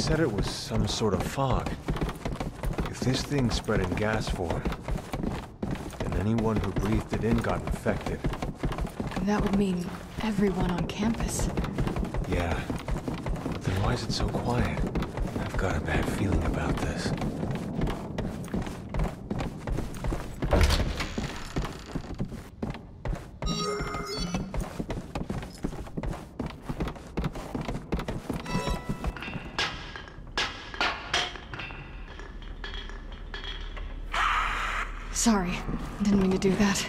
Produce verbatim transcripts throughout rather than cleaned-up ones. said it was some sort of fog. If this thing spread in gas form, then anyone who breathed it in got infected. That would mean everyone on campus. Yeah. But then why is it so quiet? I've got a bad feeling about this. Sorry, didn't mean to do that.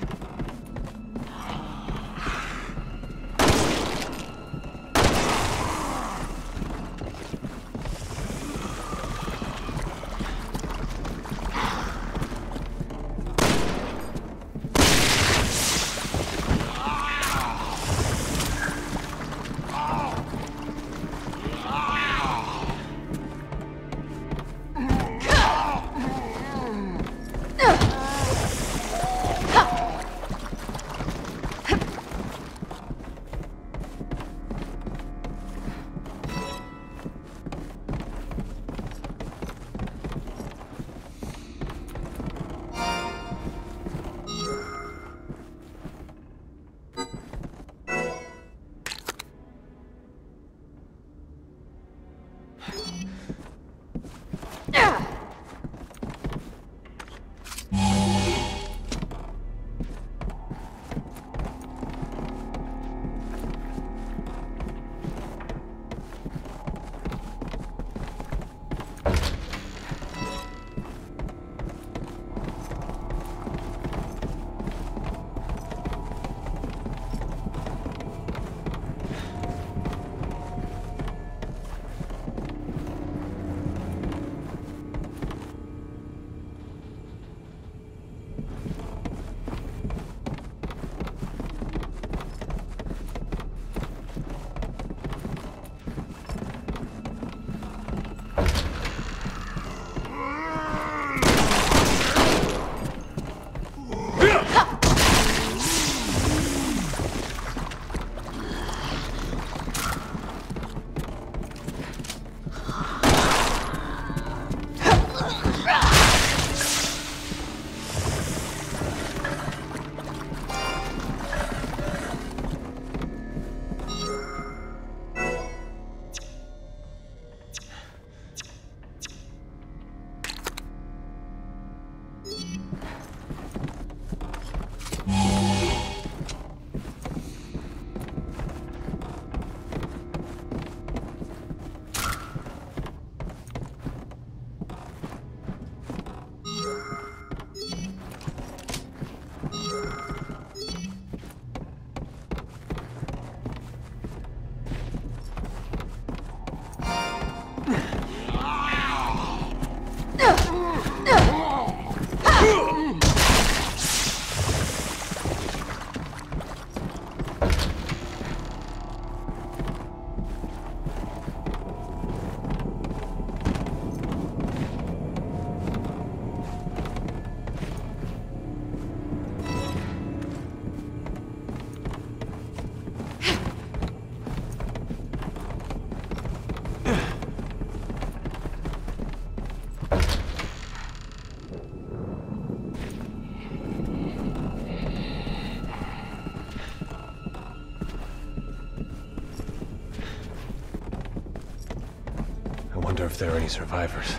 If there are any survivors.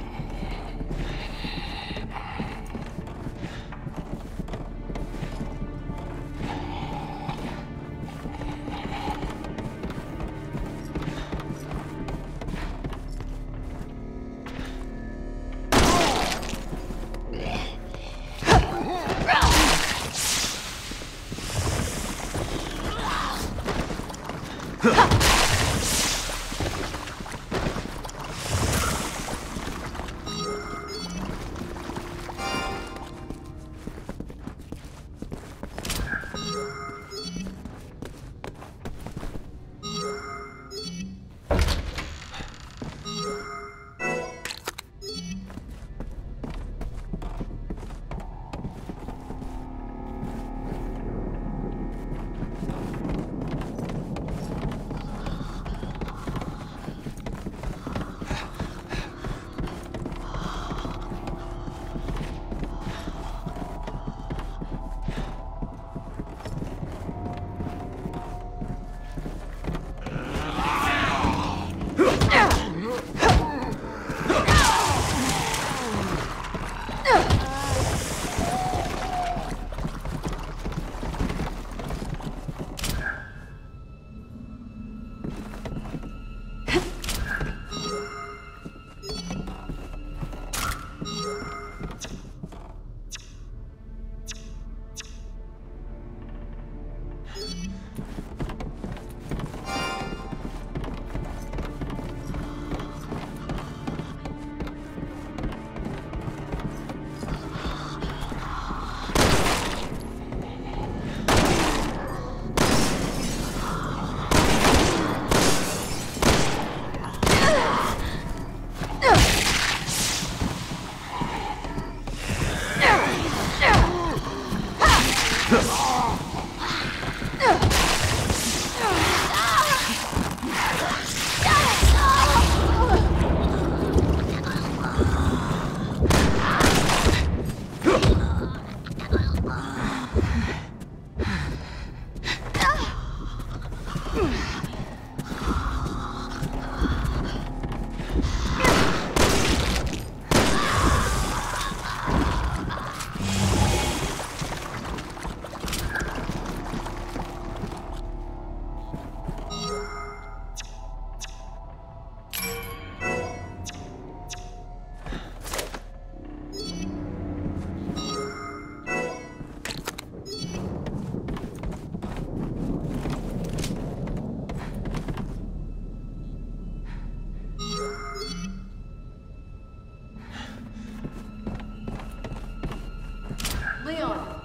Leon.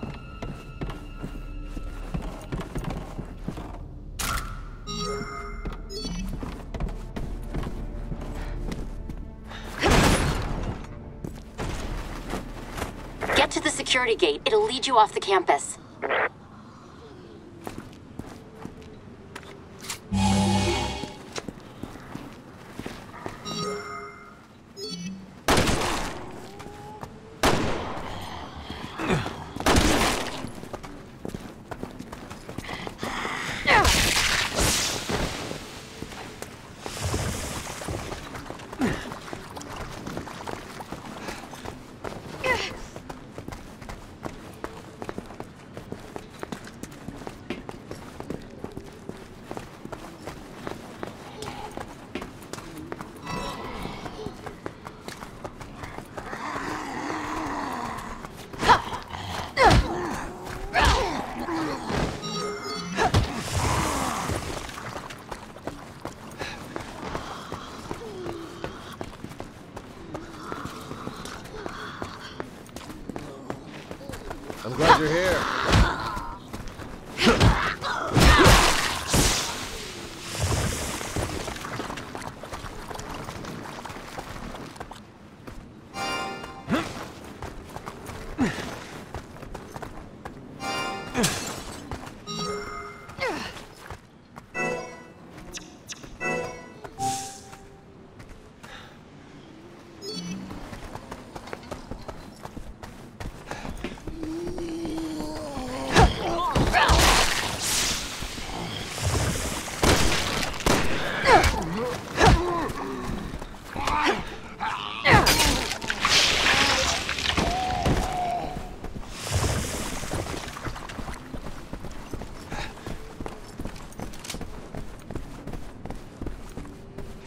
Get to the security gate. It'll lead you off the campus. I'm glad you're here.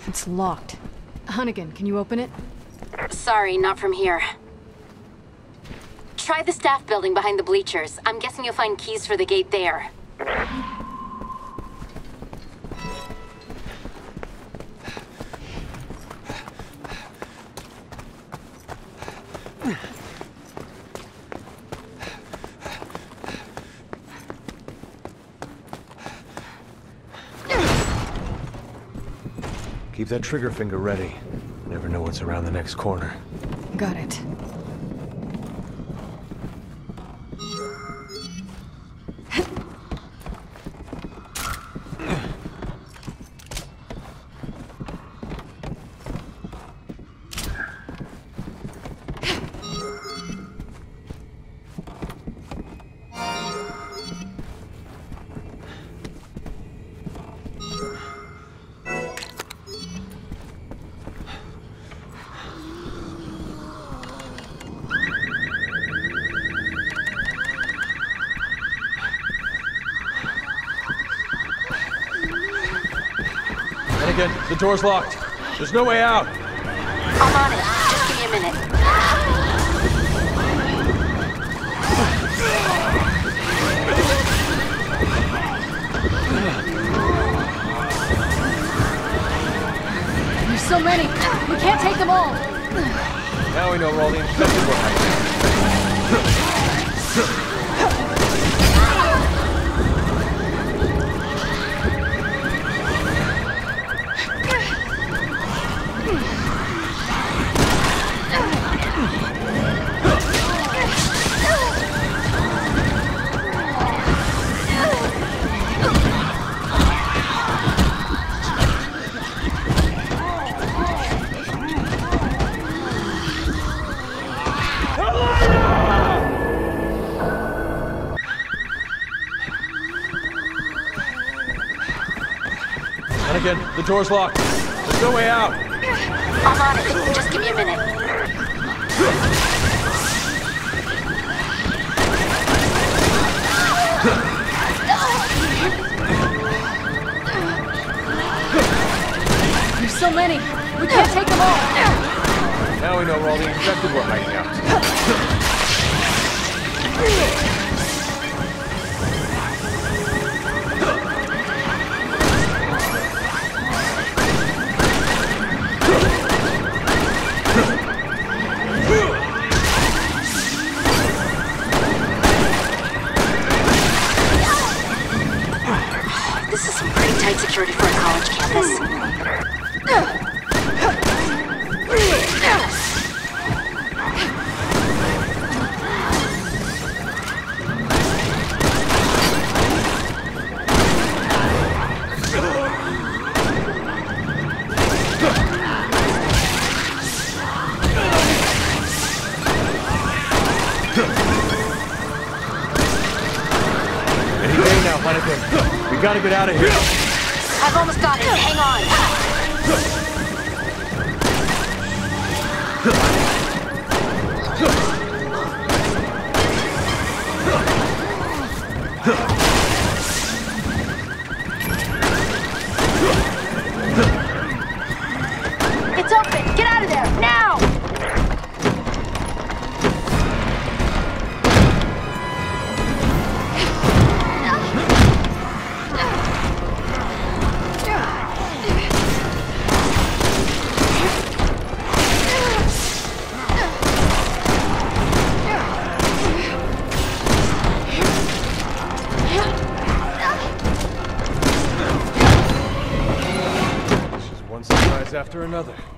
It's locked. Hunnigan, can you open it? Sorry, not from here. Try the staff building behind the bleachers. I'm guessing you'll find keys for the gate there. Keep that trigger finger ready. Never know what's around the next corner. Got it. The door's locked. There's no way out. I'm on it. Just give me a minute. There's so many. We can't take them all. Now we know where all the infected were hiding. Again, the door's locked. There's no way out. I'm on it. Just give me a minute. There's so many. We can't take them all. Now we know where all the infected were hiding out. tight security for a college campus. We gotta get out of here. I've almost got it. Hang on. It's open. Get out of there now. After another.